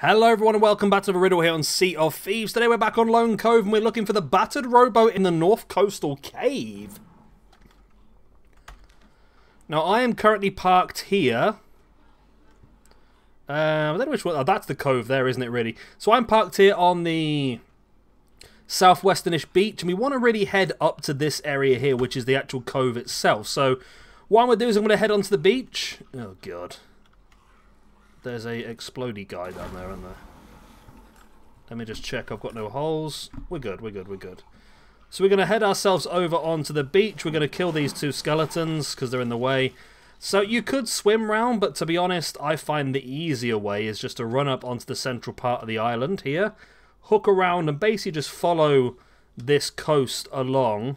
Hello everyone and welcome back to the riddle here on Sea of Thieves. Today we're back on Lone Cove and we're looking for the battered rowboat in the North Coastal Cave. Now I am currently parked here. I don't know which one. Oh, that's the cove there, isn't it, really? So I'm parked here on the southwesternish beach and we want to really head up to this area here, which is the actual cove itself. So what I'm going to do is I'm going to head onto the beach. Oh god. There's a explodey guy down there, isn't there? Let me just check. I've got no holes. We're good, we're good, we're good. So we're going to head ourselves over onto the beach. We're going to kill these two skeletons because they're in the way. So you could swim round, but to be honest, I find the easier way is just to run up onto the central part of the island here, hook around and basically just follow this coast along.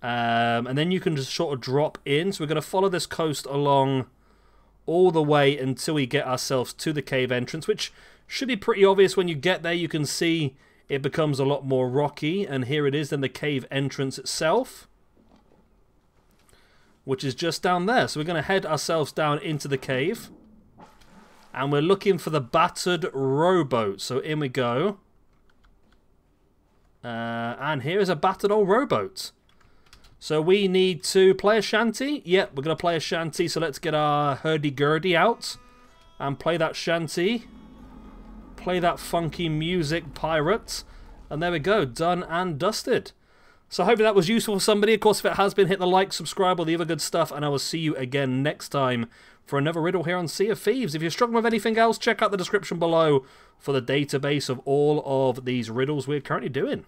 And then you can just sort of drop in. So we're going to follow this coast along all the way until we get ourselves to the cave entrance, which should be pretty obvious when you get there. You can see it becomes a lot more rocky, and here it is then the cave entrance itself, which is just down there. So we're going to head ourselves down into the cave, and we're looking for the battered rowboat. So in we go, and here is a battered old rowboat. So we need to play a shanty. Yep, we're going to play a shanty, so let's get our hurdy-gurdy out and play that shanty. Play that funky music, pirate. And there we go, done and dusted. So hopefully that was useful for somebody. Of course, if it has been, hit the like, subscribe, all the other good stuff, and I will see you again next time for another riddle here on Sea of Thieves. If you're struggling with anything else, check out the description below for the database of all of these riddles we're currently doing.